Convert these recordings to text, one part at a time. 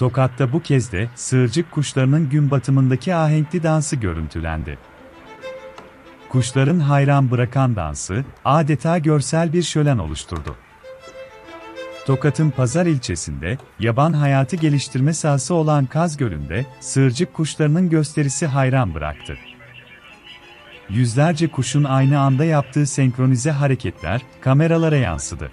Tokat'ta bu kez de sığırcık kuşlarının gün batımındaki ahenkli dansı görüntülendi. Kuşların hayran bırakan dansı, adeta görsel bir şölen oluşturdu. Tokat'ın Pazar ilçesinde, yaban hayatı geliştirme sahası olan Kaz Gölü'nde, sığırcık kuşlarının gösterisi hayran bıraktı. Yüzlerce kuşun aynı anda yaptığı senkronize hareketler, kameralara yansıdı.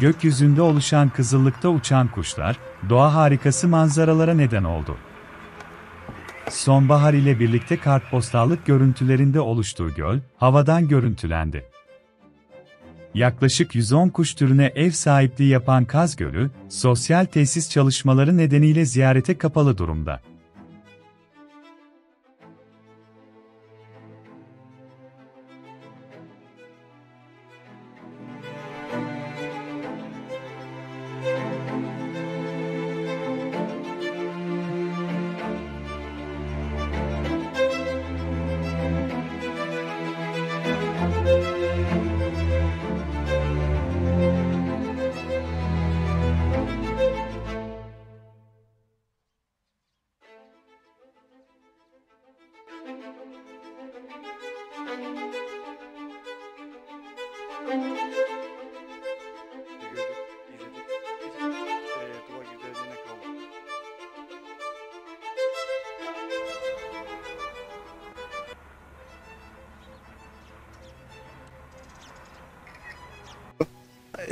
Gökyüzünde oluşan kızıllıkta uçan kuşlar, doğa harikası manzaralara neden oldu. Sonbahar ile birlikte kartpostallık görüntülerinde oluştuğu göl, havadan görüntülendi. Yaklaşık 110 kuş türüne ev sahipliği yapan Kaz Gölü, sosyal tesis çalışmaları nedeniyle ziyarete kapalı durumda.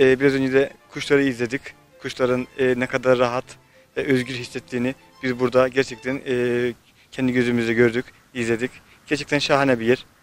Biraz önce de kuşları izledik. Kuşların ne kadar rahat ve özgür hissettiğini biz burada gerçekten kendi gözümüzle gördük, izledik. Gerçekten şahane bir yer.